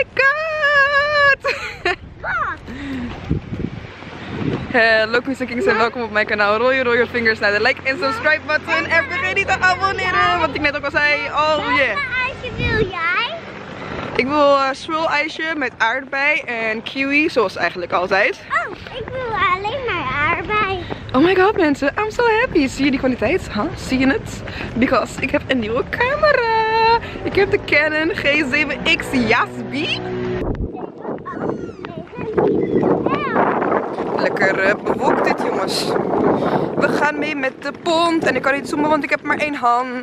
my god! Hello, Kusakings en welkom op mijn kanaal. Roll your fingers naar de like en subscribe button. En vergeet niet te abonneren, wat ik net ook al zei. Oh yeah! Ijsje wil jij? Ik wil swirl ijsje met aardbei en kiwi, zoals eigenlijk altijd. Oh, ik wil alleen maar aardbei. Oh my god mensen, I'm so happy. Zie je die kwaliteit? Huh? Zie je het? Because ik heb een nieuwe camera. Ik heb de Canon G7X, Jasbi. Lekker bewolkt dit jongens. We gaan mee met de pont en ik kan niet zoomen want ik heb maar één hand. En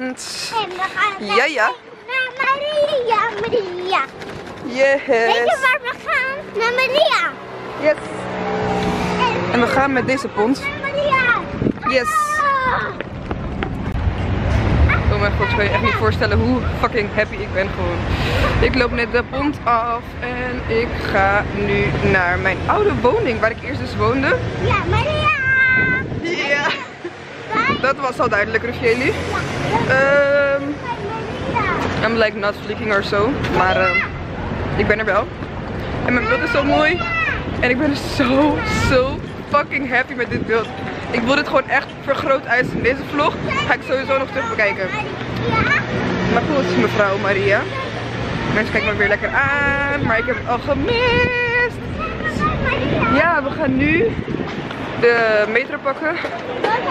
we gaan naar Maria. Yes. Weet je waar we gaan? Naar Maria. Yes. En we gaan met deze pont. Yes. Oh mijn god, ik kan je echt niet voorstellen hoe fucking happy ik ben gewoon. Ik loop net de pont af en ik ga nu naar mijn oude woning waar ik eerst dus woonde. Ja, Maria! Ja! Dat was al duidelijk, Rufiëli. I'm like not flicking or so, maar ik ben er wel. En mijn beeld is zo mooi. En ik ben er zo fucking happy met dit beeld. Ik wil dit gewoon echt vergroot uit in deze vlog. Ga ik sowieso nog terug bekijken. Maar goed, mevrouw Maria. Mensen kijken me weer lekker aan, maar ik heb het al gemist. Ja, we gaan nu de metro pakken.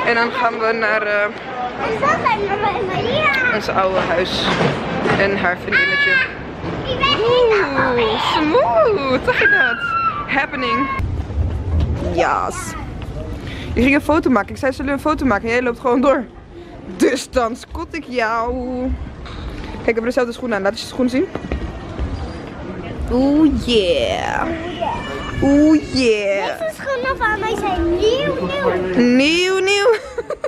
En dan gaan we naar ons oude huis. En haar vriendinnetje. Oeh, smooth. Zag je dat? Happening. Yes. Je ging een foto maken. Ik zei, zullen we een foto maken? En jij loopt gewoon door. Dus dan scot ik jou. Kijk, we hebben dezelfde schoenen aan. Laat eens je schoen zien. Oeh, yeah. Oeh, yeah. Deze schoenen van mij zijn nieuw. Nieuw.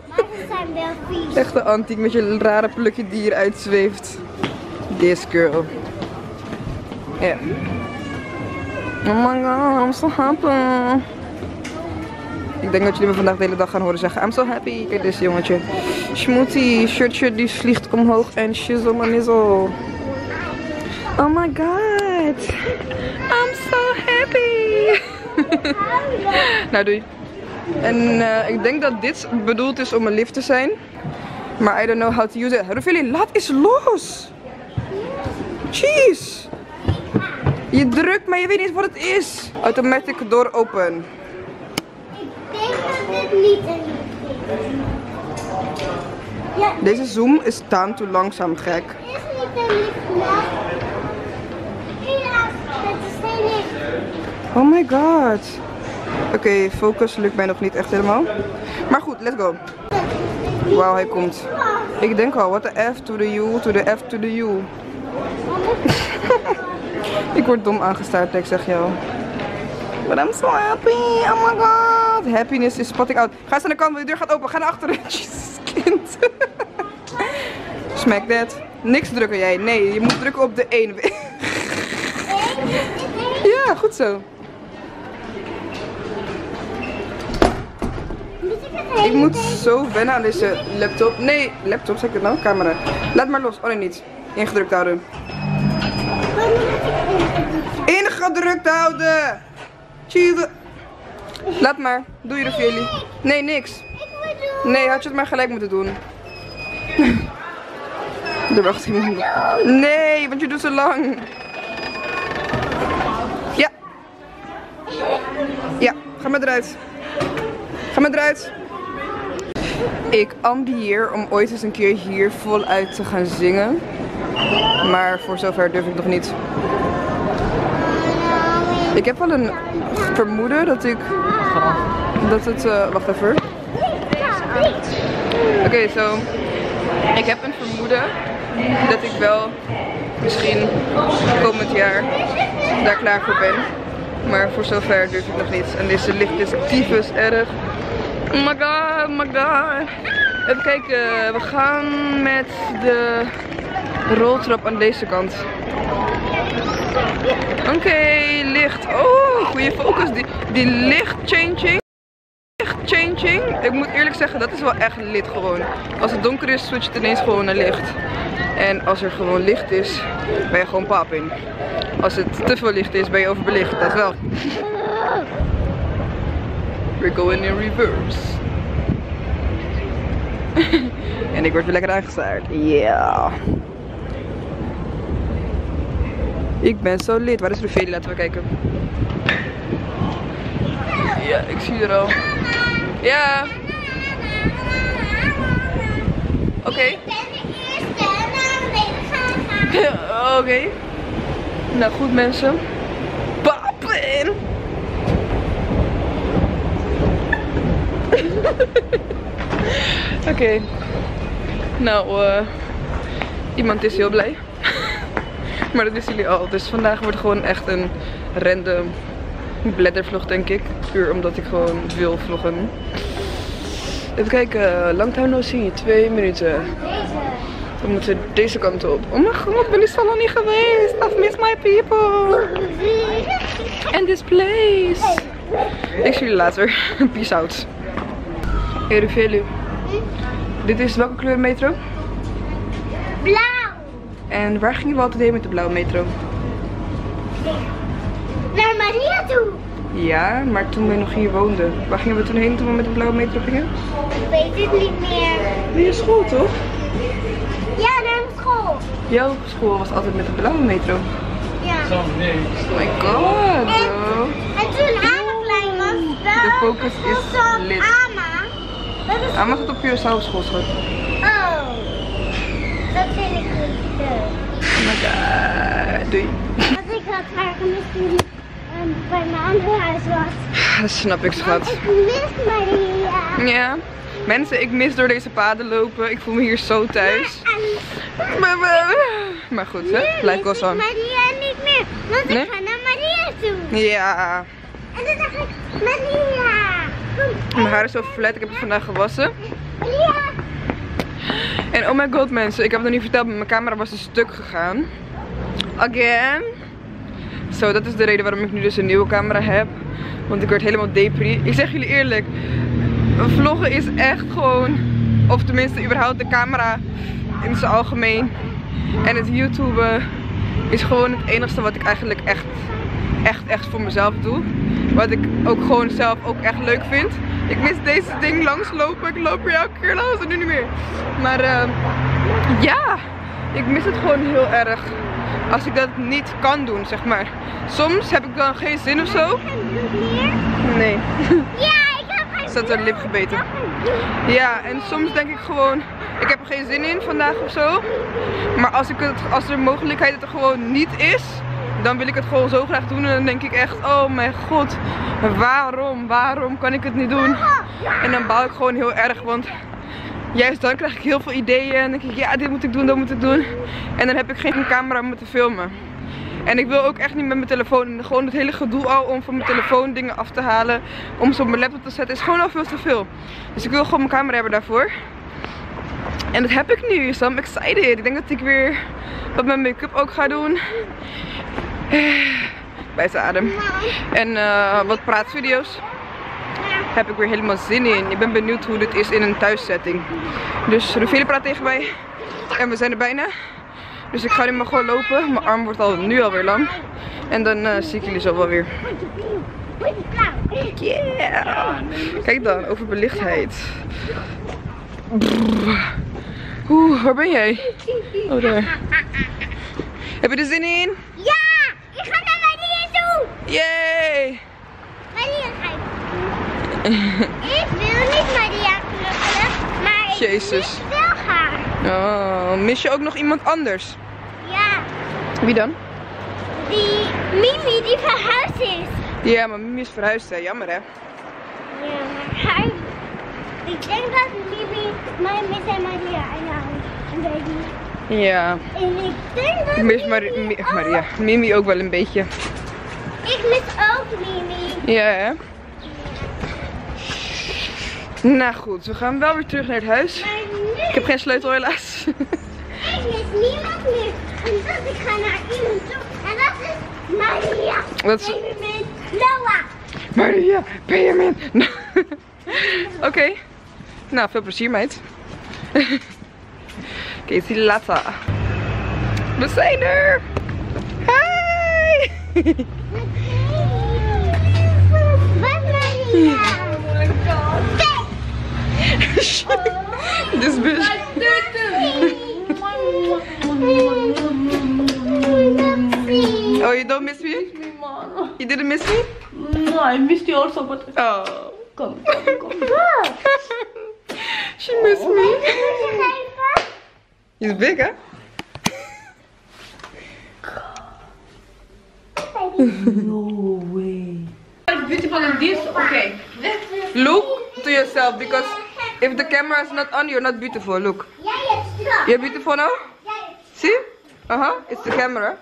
Maar ze zijn wel vies. Echte antiek met je rare plukje die eruit zweeft. This girl. Ja. Yeah. Oh my god, I'm so happy. Ik denk dat jullie me vandaag de hele dag gaan horen zeggen, I'm so happy. Kijk dit jongetje. Schmoetie, shirtje die vliegt omhoog en shizzle-manizzle. Oh my god. I'm so happy. Nou doei. En ik denk dat dit bedoeld is om een lift te zijn. Maar I don't know how to use it. Rufiëli, laat eens los. Jeez. Je drukt, maar je weet niet wat het is. Automatic door open. Ik denk dat dit niet een lift is. Ja. Deze zoom is staan te langzaam, gek. Dit is niet een lift, maar... Helaas, dit is geen lift. Oh my god. Oké, focus lukt mij nog niet echt helemaal. Maar goed, let's go. Wauw, hij komt. Ik denk al, what the F to the U to the F to the U. Ik word dom aangestaard, ik zeg jou. But I'm so happy, oh my god. Happiness is spotting out. Ga eens aan de kant, de deur gaat open. Ga naar achteren. Jezus, kind. Smack that. Niks drukken jij, nee. Je moet drukken op de 1. Ja, goed zo. Ik moet zo wennen aan deze laptop. Nee, laptop, zeg ik het nou? Camera. Laat maar los. Oh nee, niet. Ingedrukt houden. Ingedrukt houden! Tjie. Laat maar. Doe je er voor jullie. Nee, niks. Nee, had je het maar gelijk moeten doen. Er wacht iemand. Nee, want je doet zo lang. Ja. Ja, ga maar eruit. Ga maar eruit. Ik ambieer om ooit eens een keer hier voluit te gaan zingen. Maar voor zover durf ik nog niet. Ik heb wel een vermoeden dat ik... Dat het... wacht even. Oké, zo. Ik heb een vermoeden dat ik wel misschien komend jaar daar klaar voor ben. Maar voor zover durf ik nog niet. En deze licht is tyfus erg. Oh my god, oh my god. Even kijken. We gaan met de roltrap aan deze kant. Oké, licht. Oh, goede focus. Die lichtchanging. Ik moet eerlijk zeggen, dat is wel echt lit gewoon. Als het donker is, switcht het ineens gewoon naar licht. En als er gewoon licht is, ben je gewoon paap in. Als het te veel licht is, ben je overbelicht, dat wel. We're going in reverse. En ik word weer lekker aangestaard. Ja. Yeah. Ik ben zo lid. Waar is Rufiëli? Laten we kijken. Ja, ik zie er al. Ja. Oké. Okay. Oké. Okay. Nou goed mensen. Papen! Oké. Okay. Nou, iemand is heel blij. Maar dat wisten jullie al. Dus vandaag wordt gewoon echt een random bladdervlog denk ik. Puur omdat ik gewoon wil vloggen. Even kijken. Lang time no see. 2 minuten. Dan moeten we deze kant op. Oh mijn god, ben ik zo lang niet geweest. I've missed my people. And this place. Ik zie jullie later. Peace out. Hey Rufiëli. Dit is welke kleur metro? Blauw. En waar gingen we altijd heen met de blauwe metro? Naar Maria toe. Ja, maar toen we nog hier woonden. Waar gingen we toen heen toen we met de blauwe metro gingen? Ik weet het niet meer. Weer school toch? Ja, naar school. Jouw school was altijd met de blauwe metro. Ja. Oh my god. En toen Ama klein was, de focus is lit. Ama gaat op jezelf school schat. Oh, dat vind ik niet leuk. Oh my god, doei. Als ik had haar gemist toen bij mijn andere huis was. Dat snap ik schat. Want ik mis Maria. Ja. Mensen, ik mis door deze paden lopen. Ik voel me hier zo thuis. Maar goed, hè? Blijf wel zo. Ik mis Maria niet meer, want nee? Ik ga naar Maria toe. Ja. En toen dacht ik, Maria. Mijn haar is zo flat, ik heb het vandaag gewassen. Ja. En oh my god mensen, ik heb het nog niet verteld, maar mijn camera was een stuk gegaan. Again. Zo, dat is de reden waarom ik nu dus een nieuwe camera heb. Want ik word helemaal depri. Ik zeg jullie eerlijk. Vloggen is echt gewoon, of tenminste überhaupt de camera in zijn algemeen. En het YouTuben is gewoon het enigste wat ik eigenlijk echt voor mezelf doe. Wat ik ook gewoon zelf ook echt leuk vind. Ik mis deze ding langslopen. Ik loop er elke keer langs en nu niet meer. Maar ja, ik mis het gewoon heel erg. Als ik dat niet kan doen, zeg maar. Soms heb ik dan geen zin of zo. Nee. Ja! Dat er lip gebeten. Ja, en soms denk ik gewoon, ik heb er geen zin in vandaag of zo. Maar als er mogelijkheid dat er gewoon niet is, dan wil ik het gewoon zo graag doen. En dan denk ik echt, oh mijn god, waarom kan ik het niet doen? En dan baal ik gewoon heel erg, want juist dan krijg ik heel veel ideeën. En dan denk ik, ja, dit moet ik doen, dat moet ik doen. En dan heb ik geen camera om te filmen. En ik wil ook echt niet met mijn telefoon, gewoon het hele gedoe al om van mijn telefoon dingen af te halen, om ze op mijn laptop te zetten, is gewoon al veel te veel. Dus ik wil gewoon mijn camera hebben daarvoor. En dat heb ik nu, so I'm excited. Ik denk dat ik weer wat met make-up ook ga doen. Bij zijn adem. En wat praatvideo's. Heb ik weer helemaal zin in. Ik ben benieuwd hoe dit is in een thuiszetting. Dus Rufiëli praat tegen mij. En we zijn er bijna. Dus ik ga nu maar gewoon lopen. Mijn arm wordt nu alweer lang. En dan zie ik jullie zo wel weer. Yeah! Kijk dan, over belichtheid. Oeh, waar ben jij? Oh, daar. Heb je er zin in? Ja! Ik ga naar Maria toe! Yay! Maria ga ik doen. Ik wil niet Maria knuffelen, maar ik Jezus. Wil gaan. Oh, mis je ook nog iemand anders? Ja. Wie dan? Die Mimi die verhuisd is. Ja, maar Mimi is verhuisd hè, jammer hè. Ja, maar hij... Ik denk dat Mimi mij mis en Maria en baby. Ja. En ik denk dat ik mis Maria. Mimi ook wel een beetje. Ik mis ook Mimi. Ja hè. Nou goed, we gaan wel weer terug naar het huis. Ik heb geen sleutel helaas. Ik mis niemand meer. En dus ik ga naar iemand toe. En dat is Maria. Dat is... Benjamin. Noah. Maria. Benjamin. Oké. Okay. Nou, veel plezier meid. Oké, see you later. We zijn er. Hi. This bitch. Oh, you don't miss me? You didn't miss me? No, I missed you also, but oh, come. She missed me. He's big, huh? No way. Beautiful in this? Okay. Look to yourself because if the camera is not on, you're not beautiful. Look. You're beautiful now? See? Uh-huh. It's the camera.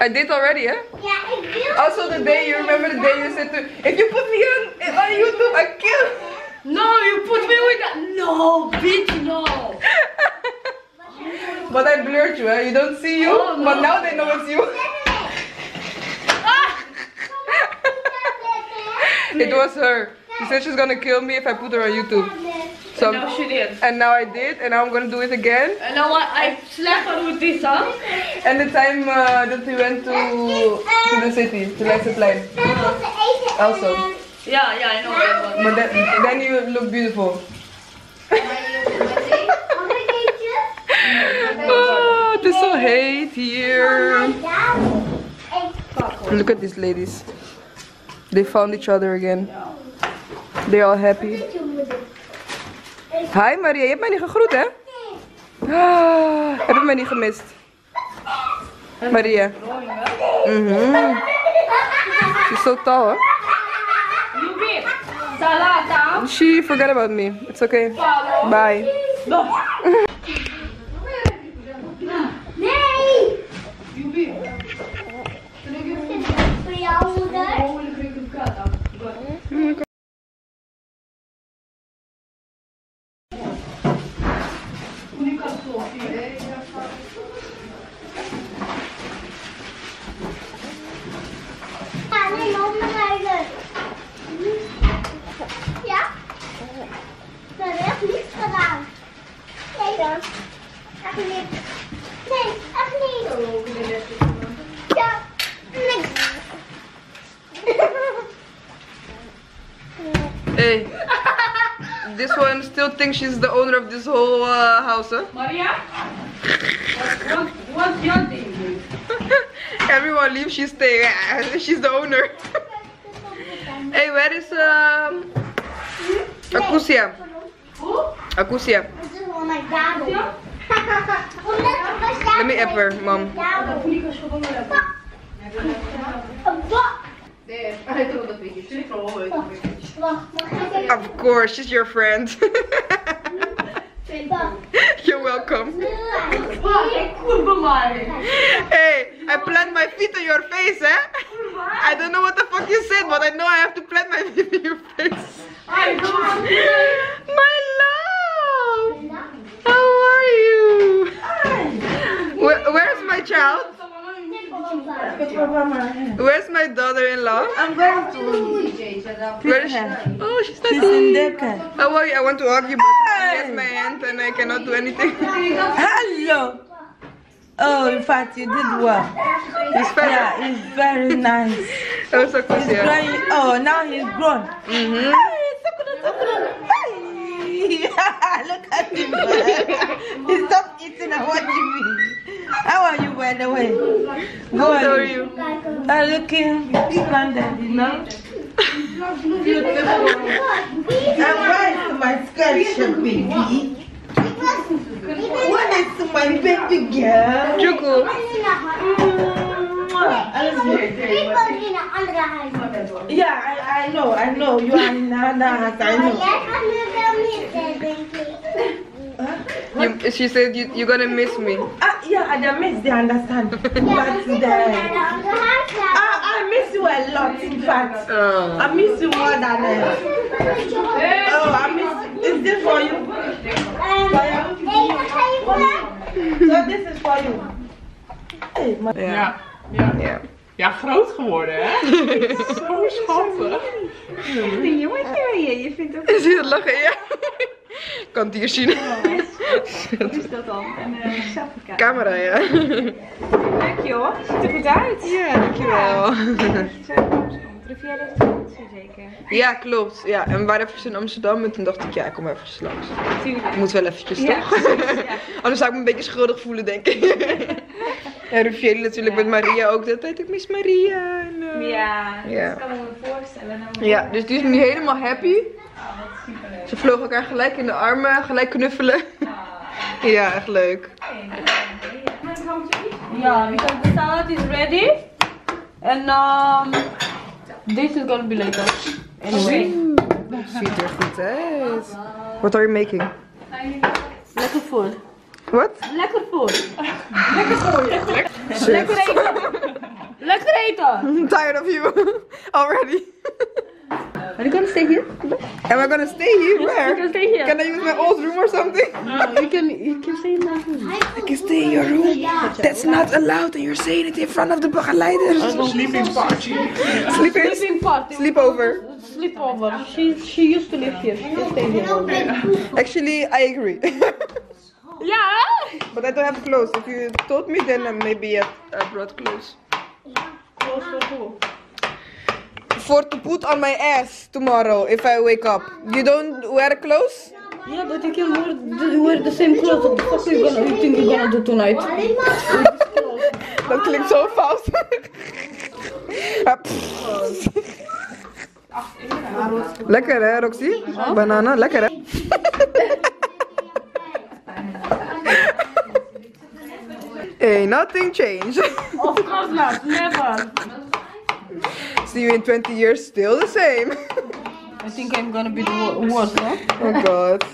I did already, eh? Yeah, if you also the day, you remember the day you said to, if you put me on YouTube, I kill. No, you put me with that. No, bitch, no. But I blurred you, eh? You don't see you, oh, no. But now they know it's you. It was her. She said she's gonna kill me if I put her on YouTube. So, and now she did. And now I did, and now I'm gonna do it again. And now I slapped her with this, huh? And the time that we went to the city, to Leidseplein. Also. Yeah, I know that one. But then you look beautiful. Oh, there's so hate here. Look at these ladies. They found each other again. They're all happy. Hi Maria, je hebt mij niet gegroet, hè? Ah, heb je mij niet gemist? Maria. She's so tall, hè? She forgot about me. It's okay. Bye. Hey, this one still thinks she's the owner of this whole house, huh? Maria? What's your thing? Everyone leaves, she's staying. She's the owner. Hey, where is Akusia? Who? Akusia. Let me app her, mom. Of course, she's your friend. You're welcome. Hey, I plant my feet on your face, eh? I don't know what the fuck you said, but I know I have to plant my feet on your face. My love! How are you? Where's my child? Where's my daughter-in-law? I'm going to. Where is she? Oh, she's not in. How are you? I want to argue, but yes, my aunt, and I cannot do anything. Hello. Oh, in fact, you did well. He's very, yeah, he's very nice. He's growing. Oh, now he's grown. Mm-hmm. Look at him. He stopped eating and watching me. How are you, by the way? How are you? I'm looking splendid, you know? Beautiful. I'm right to my scholarship, baby. When I see my baby girl. Juku. Yeah, I know. You are in another house, I know. She said you're gonna miss me. Yeah, they miss, they understand. But I miss you a lot, in fact. I miss you more than I. Oh, I miss you. Is this for you? So this is for you. Yeah. Ja, groot geworden, hè? Zo schattig. Echt een jongetje ben je. Je vindt ook... Is het lachen, ja. Ik kan het hier zien. Wat is dat dan? Een camera, ja. Leuk joh, het ziet er goed uit. Ja, dankjewel. Rufiëli heeft vakantie zeker? Ja, klopt. Ja, en we waren even in Amsterdam en toen dacht ik, ja, ik kom even langs. Ik moet wel eventjes, toch? Anders zou ik me een beetje schuldig voelen, denk ik. En Rufiëli natuurlijk met Maria ook. Dat weet ik, mis Maria. En, ja, dat kan ik me voorstellen. Ja, dus die is nu helemaal happy. Oh, dat is super leuk. Ze vlogen elkaar gelijk in de armen, gelijk knuffelen. Oh. Ja, echt leuk. Ja, because the salad is ready. En this is gonna be later. Anyway. Ziet er goed uit. What are you making? Lekker food. Wat? Lekker food. Lekker food. Lekker eten. Lekker eten. I'm tired of you already. Are you gonna stay here? Am I gonna stay here? Yes, where? You can stay here. Can I use my old room or something? You can stay in that room. I can stay in your room. Yeah. That's not allowed, and you're saying it in front of the begeleiders. I will sleep in party. Sleep over. She used to live here. She can stay here all day. Actually, I agree. Yeah. But I don't have clothes. If you told me, then maybe I brought clothes. Clothes for who? For to put on my ass tomorrow if I wake up. You don't wear clothes? Yeah, but you can wear the same clothes. What the fuck are you gonna do tonight? Dat klinkt zo fout. Lekker hè, Roxy? Banana, lekker hè? Hey, nothing changed. Of course not, never. See you in 20 years, still the same. I think I'm gonna be the worst, no? Oh god.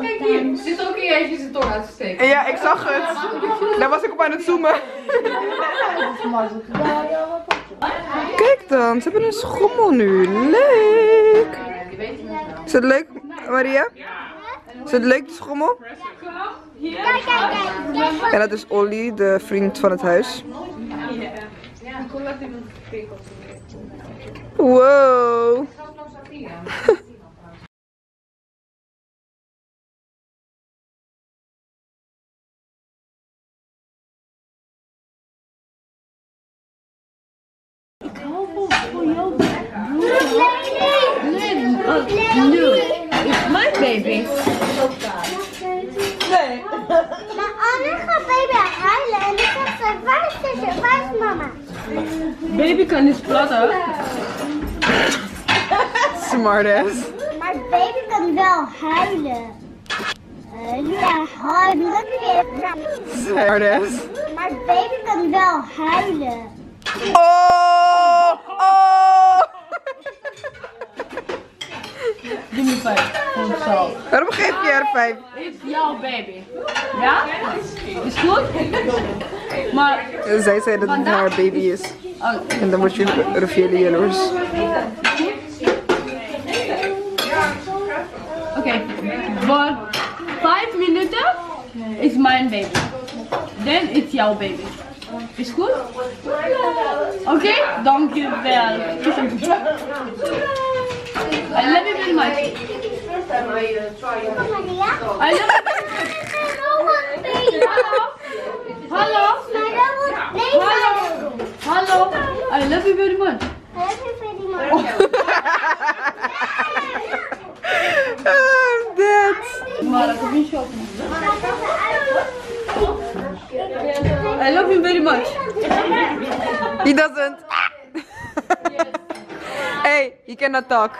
Kijk hier, zit ook in eentje zijn tong uit te steken. Ja, ik zag het. Daar was ik op aan het zoomen. Kijk dan, ze hebben een schommel nu. Leuk. Is het leuk, Maria? Is het leuk, de schommel? Kijk. En dat is Olly, de vriend van het huis. Wow. Ik hou voor jou. Nee. It's my baby. Nee. Maar Anne gaat baby huilen en ik zeg ze, waar is zusje, waar is mama? Baby kan niet platten. Smartass. Maar baby kan wel huilen. Ja, huilen. Smartass. Maar baby kan wel huilen. Oh! Oh! Doe me 5 voor mezelf. Waarom geef je haar 5? Het is jouw baby. Ja? Is goed? Maar... Zij zei dat het haar baby is. En dan wordt je Rufiëli jaloers. Oké, voor 5 minuten is mijn baby. Dan is jouw baby. Is goed? Oké, dankjewel. I love you very much. I love you. Hello. Hello. Hello. I love you very much. I love you very much. I'm dead. I love you very much. He doesn't. Hey, he cannot talk.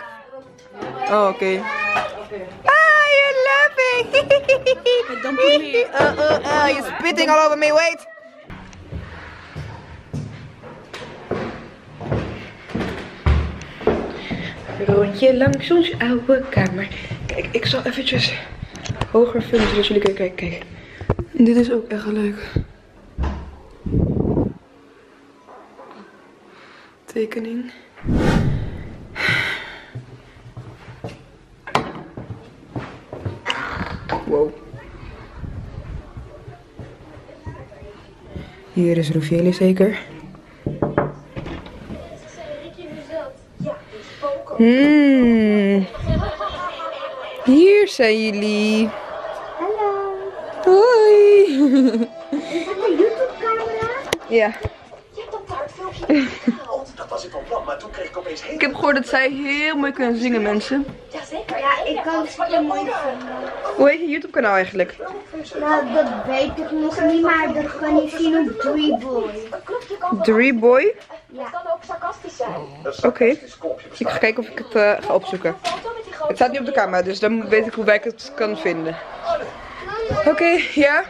Oh, okay. Ah, you're laughing! Don't put me. You're spitting all over me, wait! Rondje langs ons oude kamer. Kijk, ik zal eventjes hoger filmen zodat jullie kunnen kijken. Kijk. Dit is ook echt leuk. Tekening. Hier is Rufiëli zeker. Hier zijn jullie. Hallo. Hoi. Is dat een YouTube-camera? Ja. Je hebt dat taartfilmpje gedaan. Dat was ik van plan, maar toen kreeg ik opeens heel... Ik heb gehoord dat zij heel mooi kunnen zingen, mensen. Jazeker. Ja, ik kan het mooi zingen. Hoe heet je YouTube-kanaal eigenlijk? Nou, dat weet ik nog niet, maar dat kan je zien op Dreeboy. Dreeboy? Ja. Dat kan ook sarcastisch zijn. Oké. Ik ga kijken of ik het ga opzoeken. Het staat niet op de camera, dus dan weet ik hoe ik het kan vinden. Oké, ja.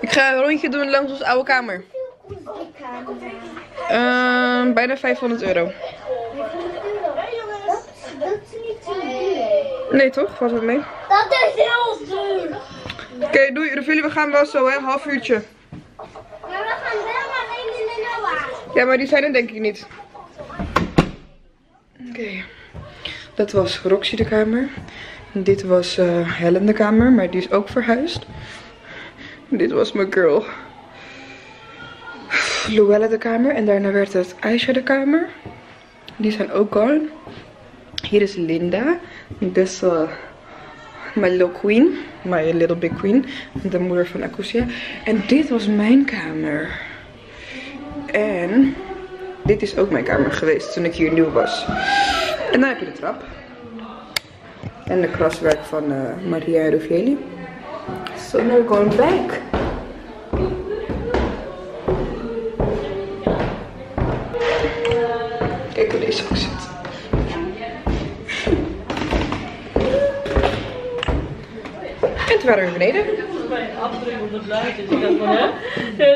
Ik ga een rondje doen langs onze oude kamer. Bijna €500. Nee toch? Valt het mee? Dat is heel duur! Oké, doei. Rufiëli, we gaan wel zo, hè? Half uurtje. Maar we gaan wel maar in de Noah. Ja, maar die zijn er denk ik niet. Oké. Dat was Roxy de kamer. Dit was Helen de kamer, maar die is ook verhuisd. Dit was mijn girl. Luella de kamer en daarna werd het Aisha de kamer. Die zijn ook gone. Hier is Linda. Dit is my little queen. My little big queen. De moeder van Akusia. En dit was mijn kamer. En dit is ook mijn kamer geweest toen ik hier nieuw was. En dan heb je de trap. En de kraswerk van Maria en Rufiëli. So now we're going back. Kijk hoe deze ook zit. Het waren we beneden. Ik heb volgens mij een afdruk op het luid, dus ik dacht van hè.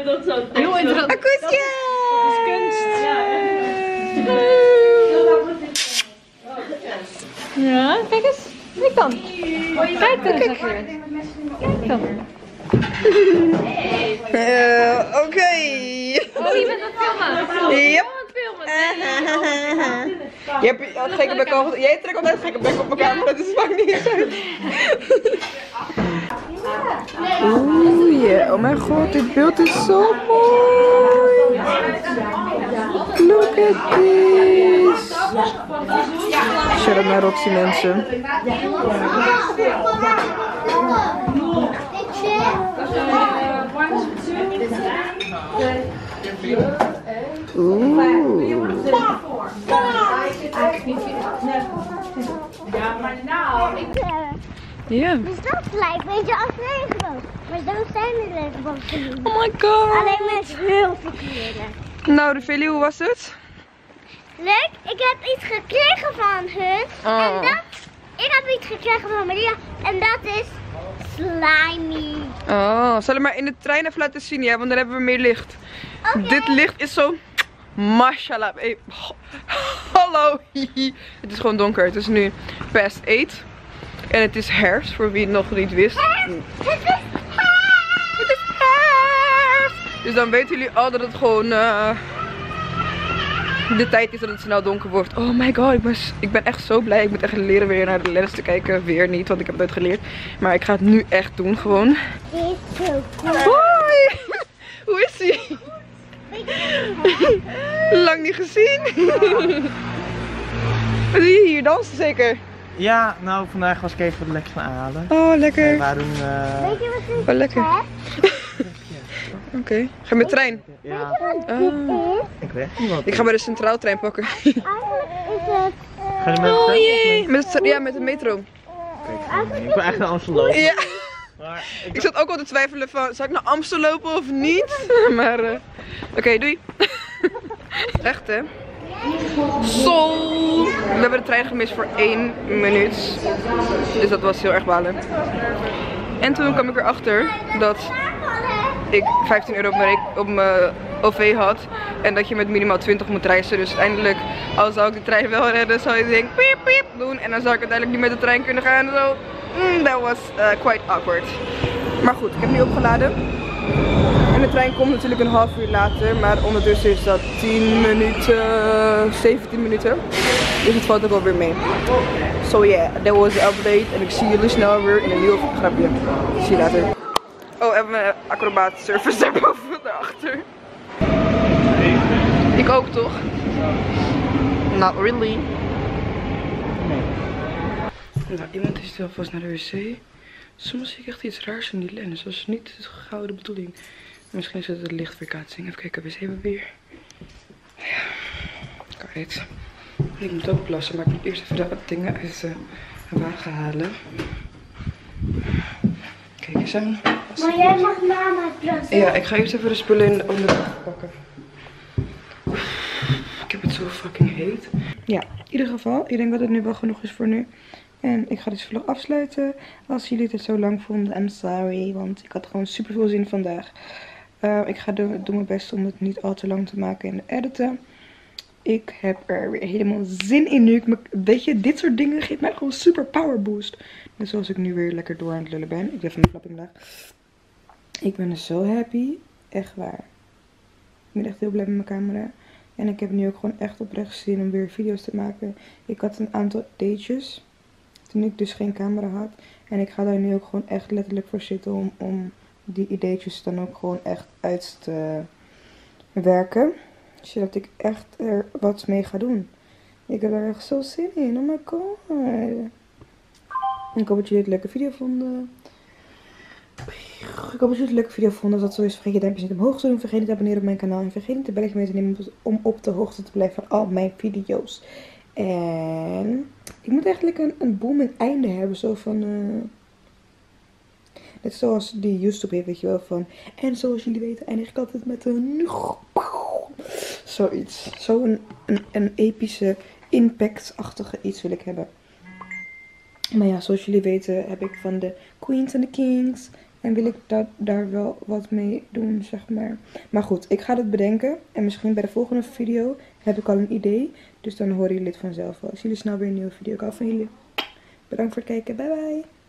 Dat zou het heel interessant. Akusia! Dat is kunst. Ja, kijk eens. Ik kan. Kijk dan, zeg je. Kijk dan. Oké. Oh, je bent aan het filmen. Ja. Jij hebt een gekke bek op. Jij trekt altijd een gekke bek op elkaar, maar dat is vaak niet eens uit. Oeh, yeah. Oh mijn god, dit beeld is zo mooi. Look at this. Shout-out naar Roxy, mensen. Ja. Dus dat lijkt een beetje als regenboog. Maar zo zijn er regenboogjes niet. Oh my god. Alleen met heel veel kleren. Nou, Rufiëli, hoe was het? Leuk. Ik heb iets gekregen van hun. Oh. En dat... Ik heb iets gekregen van Maria. En dat is... slimy. Oh, zal ik maar in de trein even laten zien, ja? Want dan hebben we meer licht. Okay. Dit licht is zo... Mashallah. Hey. Hallo. Het is gewoon donker. Het is nu past 8. En het is herfst, voor wie het nog niet wist. Het is herfst! Dus dan weten jullie al dat het gewoon de tijd is dat het snel donker wordt. Oh my god, ik ben echt zo blij. Ik moet echt leren weer naar de les te kijken. Weer niet, want ik heb het nooit geleerd. Maar ik ga het nu echt doen, gewoon. Dit is zo cool. Hoi! Hoe is ie? Lang niet gezien. Wat doe je hier? Dansen zeker? Ja, nou vandaag was ik even de lek gaan halen. Oh, lekker. We waren, weet je wat dit is? Lekker. Oké. Ga je met de trein? Ja. Weet je wat dit is? Ik weet niet wat. Ik ga maar de centraaltrein pakken. Eigenlijk is het... Ga je met de trein? Jee. Ja, met de metro. Ik ben echt naar Amsterdam lopen. Ja. Maar ik zat ook al te twijfelen van, zou ik naar Amsterdam lopen of niet? Maar, oké, doei. Echt, hè? Zo! We hebben de trein gemist voor 1 minuut. Dus dat was heel erg balen. En toen kwam ik erachter dat ik €15 op mijn OV had. En dat je met minimaal 20 moet reizen. Dus uiteindelijk, al zou ik de trein wel redden, zou je denken piep piep doen. En dan zou ik uiteindelijk niet met de trein kunnen gaan. Dat was quite awkward. Maar goed, ik heb nu opgeladen. En de trein komt natuurlijk een half uur later, maar ondertussen is dat 10 minuten, 17 minuten. Dus het valt ook alweer mee. So yeah, that was the update en ik zie jullie snel weer in een nieuw grapje. See you later. Oh, en mijn acrobatische service daarboven daarachter. Ik ook toch? Not really. Nee. Nou, iemand is wel vast naar de wc. Soms zie ik echt iets raars in die lens. Dat is niet de gouden bedoeling. Misschien is het de lichtverkaatsing. Even kijken, wc-papier. Ja, kijk. Ik moet ook plassen, maar ik moet eerst even dat dingen uit de wagen halen. Kijk eens aan. Maar jij mag mama plassen. Ja, ik ga eerst even de spullen in de wagen pakken. Ik heb het zo fucking heet. Ja, in ieder geval. Ik denk dat het nu wel genoeg is voor nu. En ik ga deze vlog afsluiten. Als jullie dit zo lang vonden, I'm sorry. Want ik had gewoon super veel zin vandaag. Ik ga doen mijn best om het niet al te lang te maken en editen. Ik heb er weer helemaal zin in nu. Weet je, dit soort dingen geeft mij gewoon super power boost. Net zoals ik nu weer lekker door aan het lullen ben. Ik doe even mijn flapping laag. Ik ben er zo happy. Echt waar. Ik ben echt heel blij met mijn camera. En ik heb nu ook gewoon echt oprecht zin om weer video's te maken. Ik had een aantal datejes. Toen ik dus geen camera had. En ik ga daar nu ook gewoon echt letterlijk voor zitten om die ideetjes dan ook gewoon echt uit te werken. Zodat ik echt er wat mee ga doen. Ik heb er echt zo zin in. Oh my god. Ik hoop dat jullie het leuke video vonden. Ik hoop dat jullie het leuke video vonden. Als dat zo is, vergeet je duimpjes niet omhoog te doen. Vergeet niet te abonneren op mijn kanaal. En vergeet niet de belletje mee te nemen om op de hoogte te blijven van al mijn video's. En ik moet eigenlijk een boomend einde hebben. Zo van... Net zoals die YouTube heeft, weet je wel. Van, en zoals jullie weten eindig ik altijd met een... Zoiets. Zo'n epische, impactachtige iets wil ik hebben. Maar ja, zoals jullie weten heb ik van de Queens en de Kings. En wil ik daar wel wat mee doen, zeg maar. Maar goed, ik ga dat bedenken. En misschien bij de volgende video heb ik al een idee. Dus dan horen jullie het vanzelf wel. Ik zie jullie snel weer een nieuwe video. Ik hou van jullie. Bedankt voor het kijken. Bye bye.